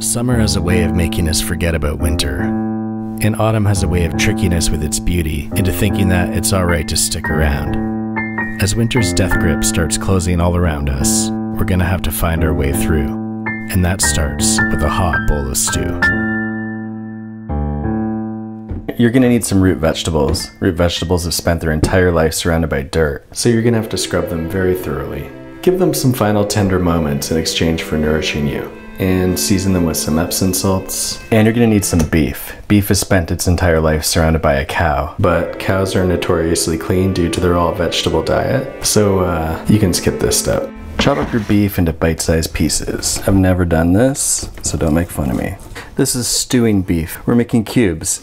Summer has a way of making us forget about winter, and autumn has a way of tricking us with its beauty into thinking that it's alright to stick around. As winter's death grip starts closing all around us, we're gonna have to find our way through, and that starts with a hot bowl of stew. You're gonna need some root vegetables. Root vegetables have spent their entire life surrounded by dirt, so you're gonna have to scrub them very thoroughly. Give them some final tender moments in exchange for nourishing you, and season them with some Epsom salts. And you're gonna need some beef. Beef has spent its entire life surrounded by a cow, but cows are notoriously clean due to their all-vegetable diet, so you can skip this step. Chop up your beef into bite-sized pieces. I've never done this, so don't make fun of me. This is stewing beef. We're making cubes,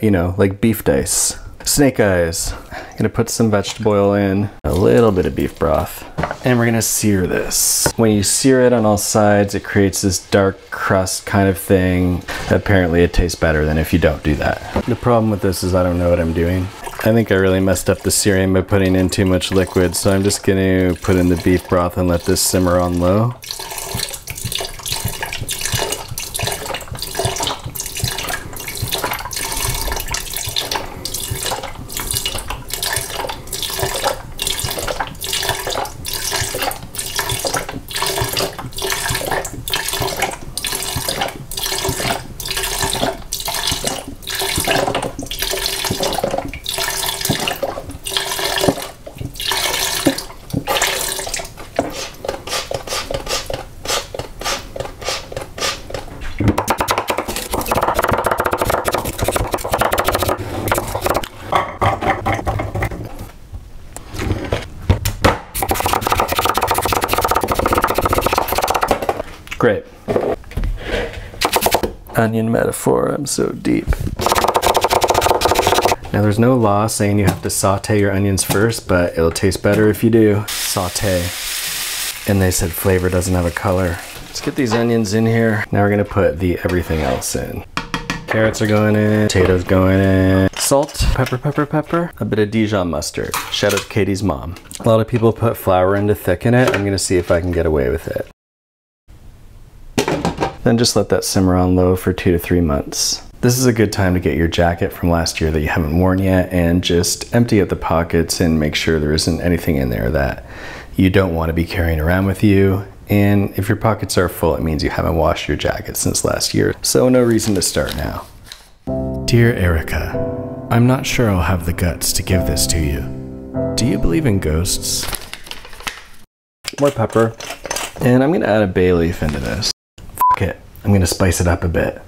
you know, like beef dice. Snake eyes. I'm gonna put some vegetable oil in, a little bit of beef broth, and we're gonna sear this. When you sear it on all sides, it creates this dark crust kind of thing. Apparently it tastes better than if you don't do that. The problem with this is I don't know what I'm doing. I think I really messed up the searing by putting in too much liquid, so I'm just gonna put in the beef broth and let this simmer on low. Great. Onion metaphor, I'm so deep. Now there's no law saying you have to saute your onions first, but it'll taste better if you do. Saute. And they said flavor doesn't have a color. Let's get these onions in here. Now we're gonna put the everything else in. Carrots are going in, potatoes going in. Salt, pepper, a bit of Dijon mustard. Shout out to Katie's mom. A lot of people put flour in to thicken it. I'm gonna see if I can get away with it. Then just let that simmer on low for 2 to 3 months. This is a good time to get your jacket from last year that you haven't worn yet and just empty out the pockets and make sure there isn't anything in there that you don't want to be carrying around with you. And if your pockets are full, it means you haven't washed your jacket since last year. So no reason to start now. Dear Erica, I'm not sure I'll have the guts to give this to you. Do you believe in ghosts? More pepper. And I'm gonna add a bay leaf into this. It. I'm gonna spice it up a bit.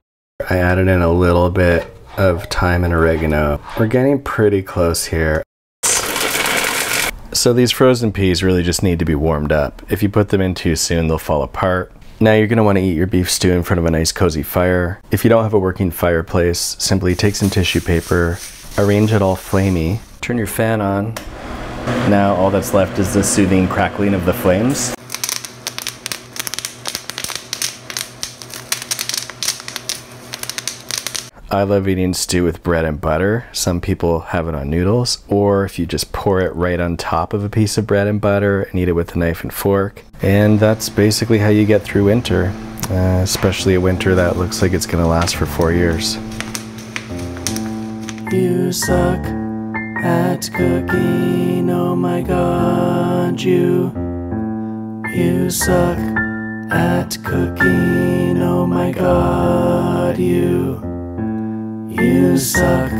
I added in a little bit of thyme and oregano. We're getting pretty close here. So these frozen peas really just need to be warmed up. If you put them in too soon, they'll fall apart. Now you're gonna wanna eat your beef stew in front of a nice cozy fire. If you don't have a working fireplace, simply take some tissue paper, arrange it all flamey, turn your fan on. Now all that's left is the soothing crackling of the flames. I love eating stew with bread and butter. Some people have it on noodles, or if you just pour it right on top of a piece of bread and butter and eat it with a knife and fork. And that's basically how you get through winter, especially a winter that looks like it's gonna last for 4 years. You suck at cooking, oh my God, you suck at cooking, oh my God, you suck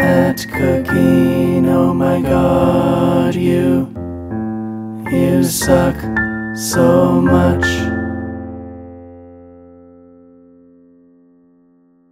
at cooking, oh my God, you suck so much.